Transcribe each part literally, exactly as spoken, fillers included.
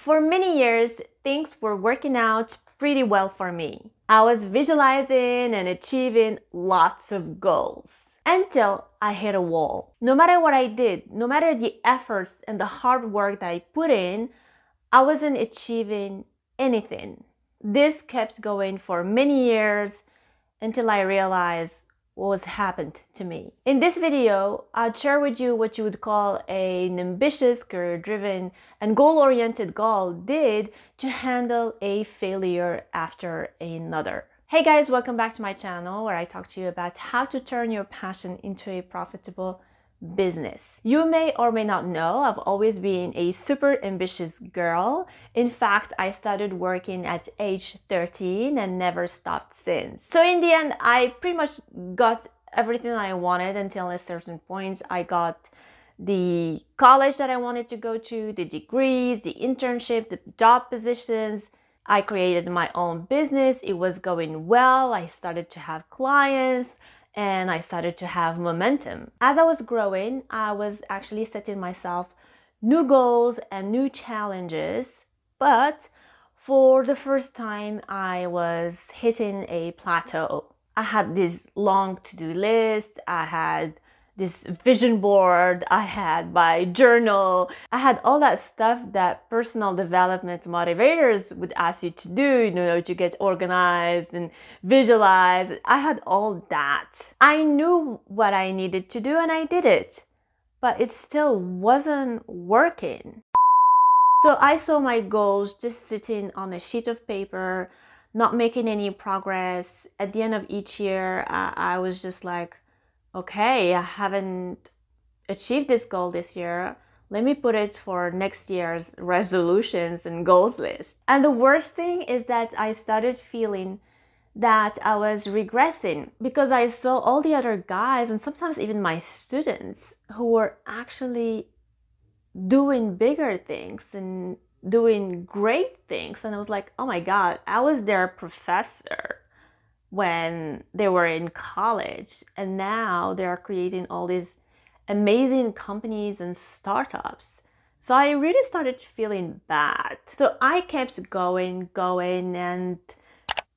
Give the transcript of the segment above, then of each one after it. For many years, things were working out pretty well for me. I was visualizing and achieving lots of goals until I hit a wall. No matter what I did, no matter the efforts and the hard work that I put in, I wasn't achieving anything. This kept going for many years until I realized what has happened to me. In this video, I'll share with you what you would call an ambitious, career-driven, and goal-oriented gal did to handle a failure after another. Hey guys, welcome back to my channel where I talk to you about how to turn your passion into a profitable business. You may or may not know, I've always been a super ambitious girl. In fact, I started working at age thirteen and never stopped since. So in the end, I pretty much got everything I wanted until a certain point. I got the college that I wanted to go to, the degrees, the internship, the job positions. I created my own business. It was going well. I started to have clients. And I started to have momentum. As I was growing, I was actually setting myself new goals and new challenges, but for the first time, I was hitting a plateau. I had this long to-do list, I had this vision board, I had my journal, I had all that stuff that personal development motivators would ask you to do, you know, to get organized and visualize. I had all that. I knew what I needed to do and I did it, but it still wasn't working. So I saw my goals just sitting on a sheet of paper, not making any progress. At the end of each year, I, I was just like, okay, I haven't achieved this goal this year. Let me put it for next year's resolutions and goals list. And the worst thing is that I started feeling that I was regressing because I saw all the other guys and sometimes even my students who were actually doing bigger things and doing great things. And I was like, oh my God, I was their professor when they were in college, and now they are creating all these amazing companies and startups. So I really started feeling bad. So I kept going, going, and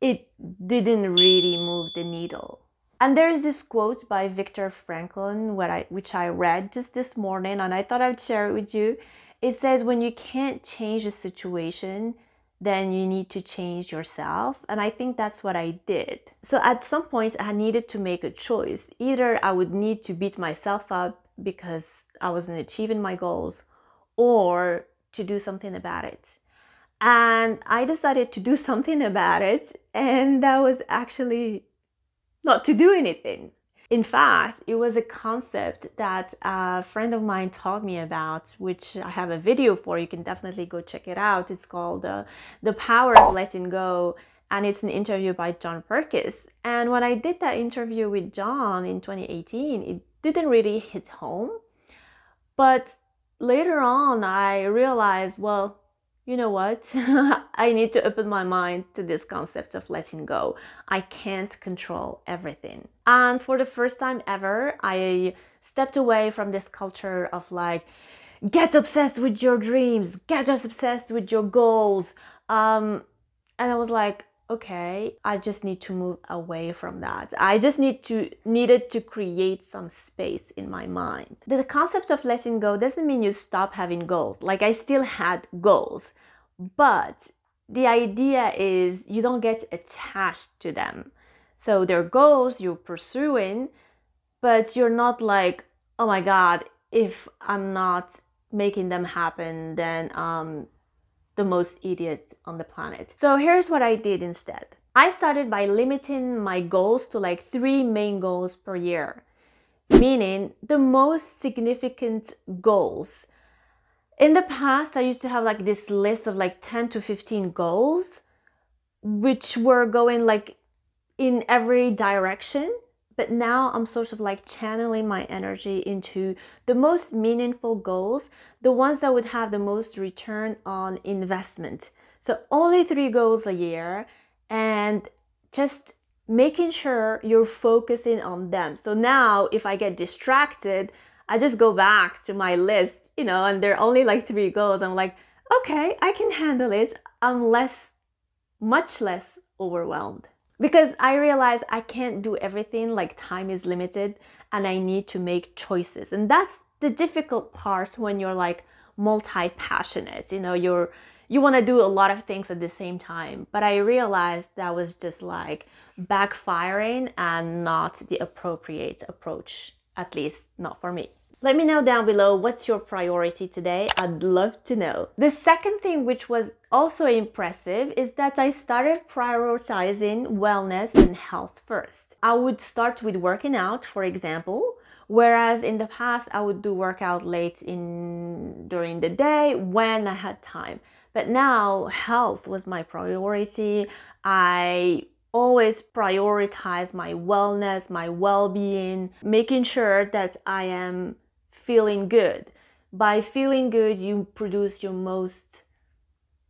it didn't really move the needle. And there's this quote by Victor Frankl, what I, which I read just this morning, and I thought I'd share it with you. It says, when you can't change a situation, then you need to change yourself. And I think that's what I did. So at some point I needed to make a choice. Either I would need to beat myself up because I wasn't achieving my goals, or to do something about it. And I decided to do something about it, and that was actually not to do anything. In fact, it was a concept that a friend of mine taught me about, which I have a video for. You can definitely go check it out. It's called uh, The Power of Letting Go, and it's an interview by John Purkiss. And when I did that interview with John in twenty eighteen, it didn't really hit home. But later on, I realized, well, you know what? I need to open my mind to this concept of letting go. I can't control everything. And for the first time ever, I stepped away from this culture of like, get obsessed with your dreams, get just obsessed with your goals. Um, and I was like, okay, I just need to move away from that. I just need to needed to create some space in my mind. The concept of letting go doesn't mean you stop having goals. Like, I still had goals, but the idea is you don't get attached to them. So they're goals you're pursuing, but you're not like, oh my God, if I'm not making them happen, then um the most idiot on the planet. So here's what I did instead. I started by limiting my goals to like three main goals per year, meaning the most significant goals. In the past, I used to have like this list of like ten to fifteen goals, which were going like in every direction. But now I'm sort of like channeling my energy into the most meaningful goals, the ones that would have the most return on investment. So only three goals a year, and just making sure you're focusing on them. So now if I get distracted, I just go back to my list, you know, and there are only like three goals. I'm like, okay, I can handle it. I'm less, much less overwhelmed. Because I realize I can't do everything, like time is limited and I need to make choices. And that's the difficult part when you're like multi-passionate, you know, you're, you want to do a lot of things at the same time. But I realized that was just like backfiring and not the appropriate approach, at least not for me. Let me know down below, what's your priority today? I'd love to know. The second thing, which was also impressive, is that I started prioritizing wellness and health first. I would start with working out, for example, whereas in the past I would do workout late in during the day when I had time. But now health was my priority. I always prioritize my wellness, my well-being, making sure that I am feeling good. By feeling good, you produce your most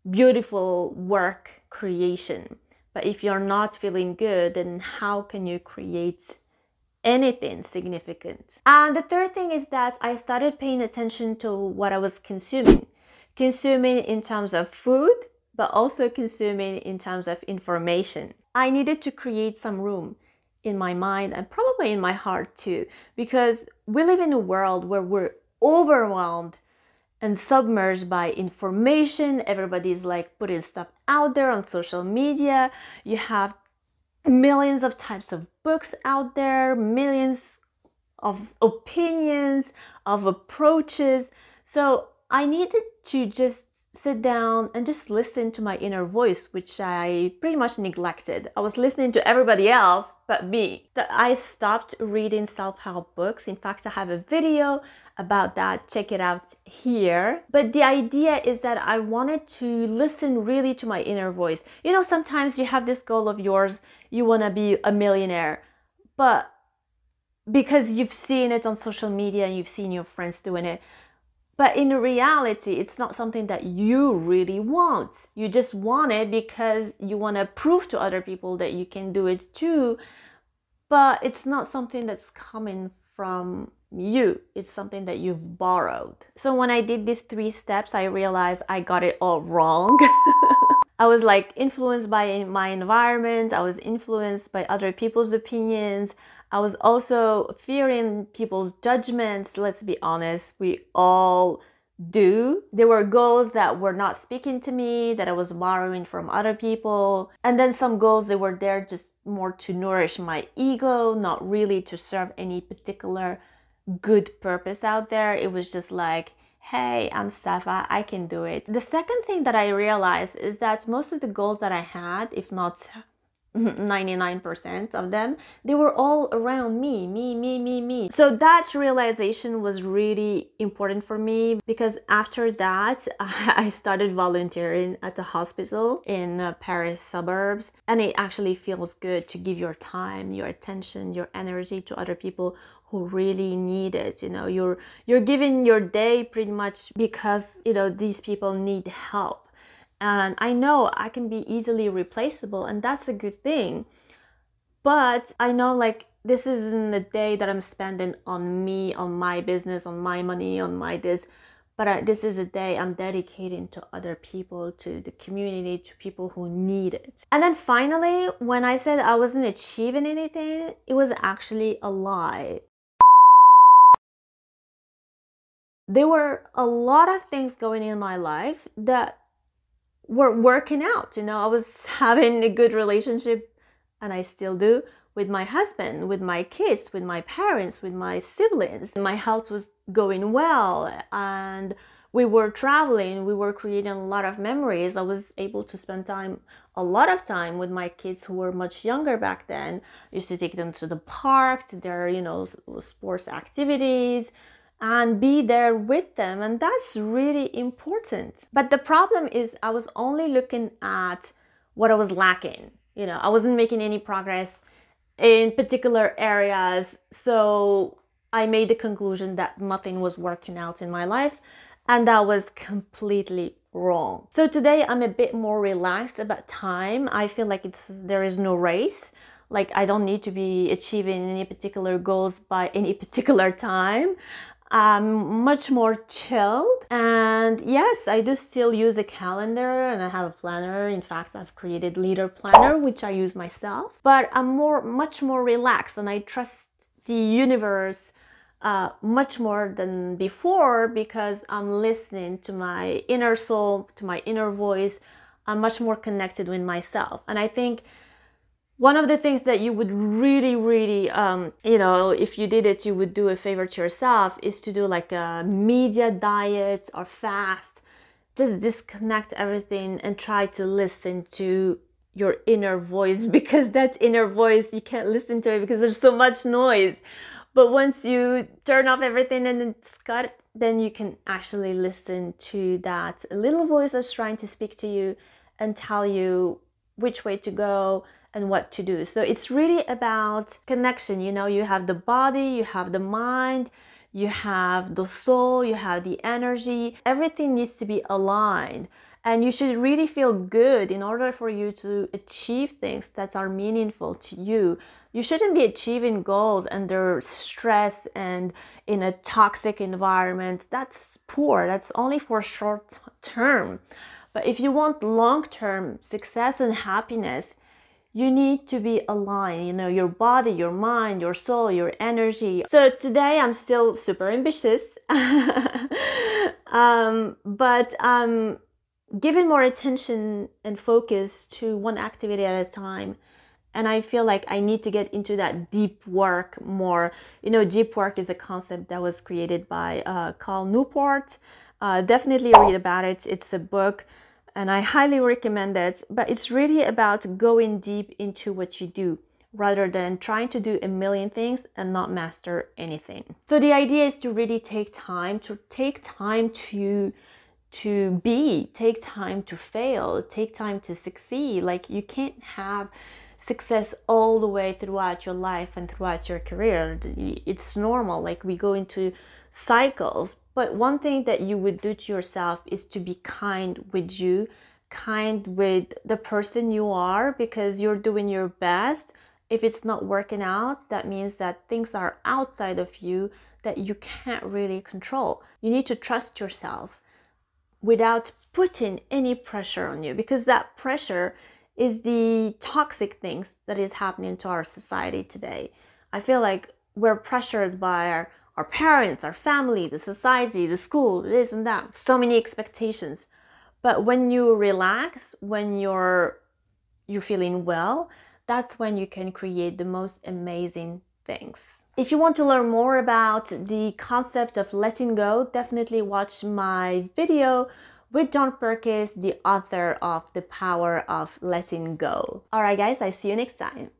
beautiful work creation. But if you're not feeling good, then how can you create anything significant? And the third thing is that I started paying attention to what I was consuming. Consuming in terms of food, but also consuming in terms of information. I needed to create some room in my mind and probably in my heart too, because we live in a world where we're overwhelmed and submerged by information. Everybody's like putting stuff out there on social media. You have millions of types of books out there, millions of opinions, of approaches. So I needed to just sit down and just listen to my inner voice, which I pretty much neglected. I was listening to everybody else but me. So I stopped reading self-help books. In fact, I have a video about that. Check it out here. But the idea is that I wanted to listen really to my inner voice. You know, sometimes you have this goal of yours, you want to be a millionaire, but because you've seen it on social media and you've seen your friends doing it. But in reality, it's not something that you really want. You just want it because you want to prove to other people that you can do it too. But it's not something that's coming from you. It's something that you've borrowed. So when I did these three steps, I realized I got it all wrong. I was like influenced by my environment. I was influenced by other people's opinions. I was also fearing people's judgments. Let's be honest, we all do. There were goals that were not speaking to me, that I was borrowing from other people. And then some goals that were there just more to nourish my ego, not really to serve any particular good purpose out there. It was just like, hey, I'm Safa, I can do it. The second thing that I realized is that most of the goals that I had, if not ninety-nine percent of them, they were all around me, me, me, me, me. So that realization was really important for me, because after that, I started volunteering at the hospital in Paris suburbs, and it actually feels good to give your time, your attention, your energy to other people who really need it. You know, you're you're giving your day pretty much because, you know, these people need help. And I know I can be easily replaceable, and that's a good thing. But I know, like, this isn't the day that I'm spending on me, on my business, on my money, on my this. But I, this is a day I'm dedicating to other people, to the community, to people who need it. And then finally, when I said I wasn't achieving anything, it was actually a lie. There were a lot of things going in my life that were working out. You know, I was having a good relationship, and I still do, with my husband, with my kids, with my parents, with my siblings. My health was going well, and we were traveling, we were creating a lot of memories. I was able to spend time, a lot of time, with my kids who were much younger back then. I used to take them to the park, to their, you know, sports activities, and be there with them, and that's really important. But the problem is I was only looking at what I was lacking. You know, I wasn't making any progress in particular areas, so I made the conclusion that nothing was working out in my life, and that was completely wrong. So today I'm a bit more relaxed about time. I feel like it's there is no race. Like, I don't need to be achieving any particular goals by any particular time. I'm much more chilled. And yes, I do still use a calendar and I have a planner. In fact, I've created Leader Planner, which I use myself, but I'm more, much more relaxed, and I trust the universe uh, much more than before, because I'm listening to my inner soul, to my inner voice. I'm much more connected with myself. And I think one of the things that you would really, really, um, you know, if you did it, you would do a favor to yourself, is to do like a media diet or fast. Just disconnect everything and try to listen to your inner voice, because that inner voice, you can't listen to it because there's so much noise. But once you turn off everything and it's cut, then you can actually listen to that little voice that's trying to speak to you and tell you which way to go and what to do. So it's really about connection. You know, you have the body, you have the mind, you have the soul, you have the energy. Everything needs to be aligned, and you should really feel good in order for you to achieve things that are meaningful to you. You shouldn't be achieving goals under stress and in a toxic environment. That's poor. That's only for short term. But if you want long-term success and happiness, you need to be aligned, you know, your body, your mind, your soul, your energy. So today I'm still super ambitious, um, but I'm giving more attention and focus to one activity at a time. And I feel like I need to get into that deep work more. You know, deep work is a concept that was created by uh, Cal Newport. Uh, definitely read about it. It's a book, and I highly recommend it, but it's really about going deep into what you do rather than trying to do a million things and not master anything. So the idea is to really take time, to take time to, to be, take time to fail, take time to succeed. Like, you can't have success all the way throughout your life and throughout your career. It's normal, like we go into cycles. But one thing that you would do to yourself is to be kind with you, kind with the person you are, because you're doing your best. If it's not working out, that means that things are outside of you that you can't really control. You need to trust yourself without putting any pressure on you, because that pressure is the toxic things that is happening to our society today. I feel like we're pressured by our Our parents, our family, the society, the school, this and that. So many expectations. But when you relax, when you're you're feeling well, that's when you can create the most amazing things. If you want to learn more about the concept of letting go, definitely watch my video with John Purkiss, the author of The Power of Letting Go. All right, guys, I see you next time.